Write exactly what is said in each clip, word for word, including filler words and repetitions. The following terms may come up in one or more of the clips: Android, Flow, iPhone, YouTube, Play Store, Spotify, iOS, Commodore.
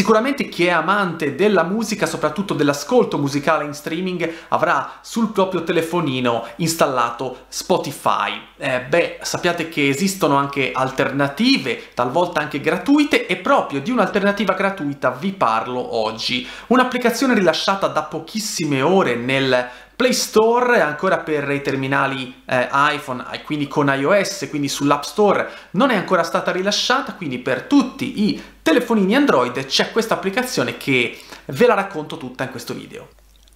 Sicuramente chi è amante della musica, soprattutto dell'ascolto musicale in streaming, avrà sul proprio telefonino installato Spotify. Eh, beh, sappiate che esistono anche alternative, talvolta anche gratuite, e proprio di un'alternativa gratuita vi parlo oggi. Un'applicazione rilasciata da pochissime ore nel Play Store, ancora per i terminali eh, iPhone, quindi con iOS, quindi sull'App Store non è ancora stata rilasciata, quindi per tutti i telefonini Android c'è questa applicazione che ve la racconto tutta in questo video.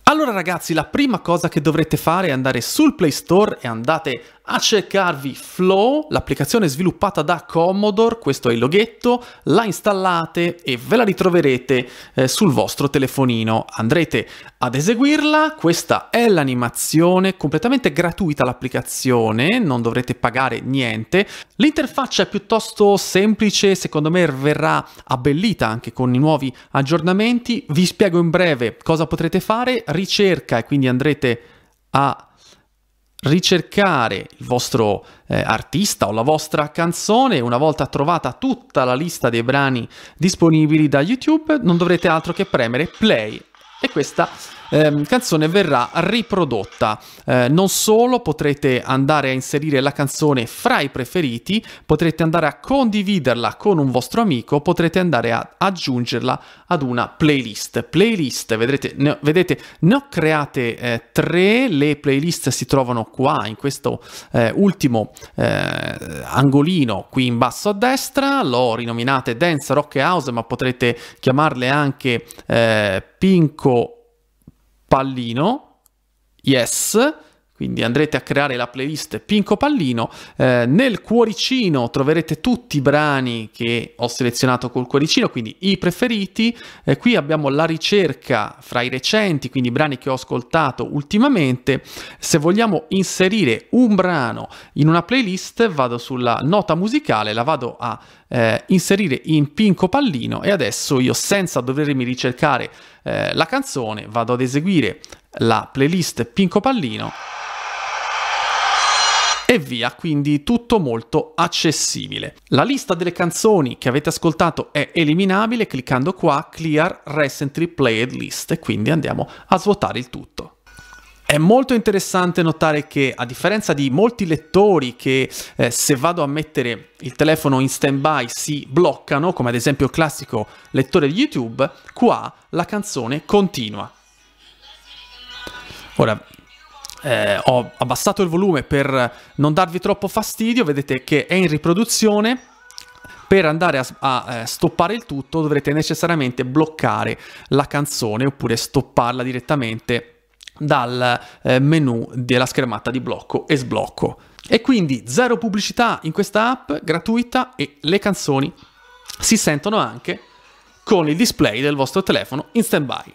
Allora ragazzi, la prima cosa che dovrete fare è andare sul Play Store e andate a cercarvi Flow, l'applicazione sviluppata da Commodore, questo è il loghetto, la installate e ve la ritroverete eh, sul vostro telefonino. Andrete ad eseguirla, questa è l'animazione, completamente gratuita l'applicazione, non dovrete pagare niente. L'interfaccia è piuttosto semplice, secondo me verrà abbellita anche con i nuovi aggiornamenti. Vi spiego in breve cosa potrete fare. Ricerca, e quindi andrete a ricercare il vostro eh, artista o la vostra canzone. Una volta trovata tutta la lista dei brani disponibili da YouTube, non dovrete altro che premere play e questa eh, canzone verrà riprodotta. Eh, non solo, potrete andare a inserire la canzone fra i preferiti, potrete andare a condividerla con un vostro amico, potrete andare a aggiungerla ad una playlist. Playlist, vedrete, ne ho, vedete, ne ho create eh, tre, le playlist si trovano qua in questo eh, ultimo eh, angolino qui in basso a destra, l'ho rinominate Dance, Rock e House, ma potrete chiamarle anche eh, Pinco Pallino, yes, quindi andrete a creare la playlist Pinco Pallino, eh, nel cuoricino troverete tutti i brani che ho selezionato col cuoricino, quindi i preferiti, eh, qui abbiamo la ricerca fra i recenti, quindi i brani che ho ascoltato ultimamente. Se vogliamo inserire un brano in una playlist, vado sulla nota musicale, la vado a eh, inserire in Pinco Pallino e adesso io, senza dovermi ricercare eh, la canzone, vado ad eseguire la playlist Pinco Pallino e via, quindi tutto molto accessibile. La lista delle canzoni che avete ascoltato è eliminabile cliccando qua Clear Recently Played List e quindi andiamo a svuotare il tutto. È molto interessante notare che, a differenza di molti lettori che eh, se vado a mettere il telefono in stand-by si bloccano, come ad esempio il classico lettore di YouTube, qua la canzone continua. Ora, Eh, ho abbassato il volume per non darvi troppo fastidio, vedete che è in riproduzione. Per andare a, a eh, stoppare il tutto dovrete necessariamente bloccare la canzone oppure stopparla direttamente dal eh, menu della schermata di blocco e sblocco. E quindi zero pubblicità in questa app gratuita e le canzoni si sentono anche con il display del vostro telefono in stand-by.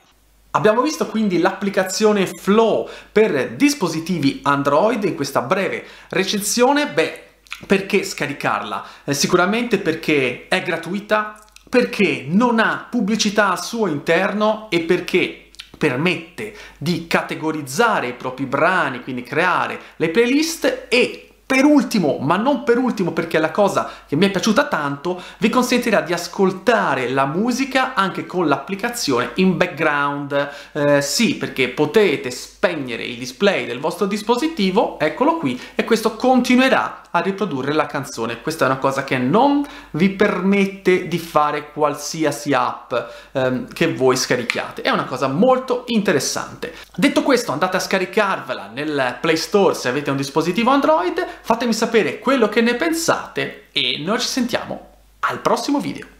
Abbiamo visto quindi l'applicazione Flow per dispositivi Android in questa breve recensione. Beh, perché scaricarla? Eh, sicuramente perché è gratuita, perché non ha pubblicità al suo interno e perché permette di categorizzare i propri brani, quindi creare le playlist e, per ultimo, ma non per ultimo perché è la cosa che mi è piaciuta tanto, vi consentirà di ascoltare la musica anche con l'applicazione in background. Eh, sì, perché potete spegnere il display del vostro dispositivo, eccolo qui, e questo continuerà a riprodurre la canzone. Questa è una cosa che non vi permette di fare qualsiasi app ehm, che voi scarichiate. È una cosa molto interessante. Detto questo, andate a scaricarvela nel Play Store se avete un dispositivo Android. Fatemi sapere quello che ne pensate e noi ci sentiamo al prossimo video.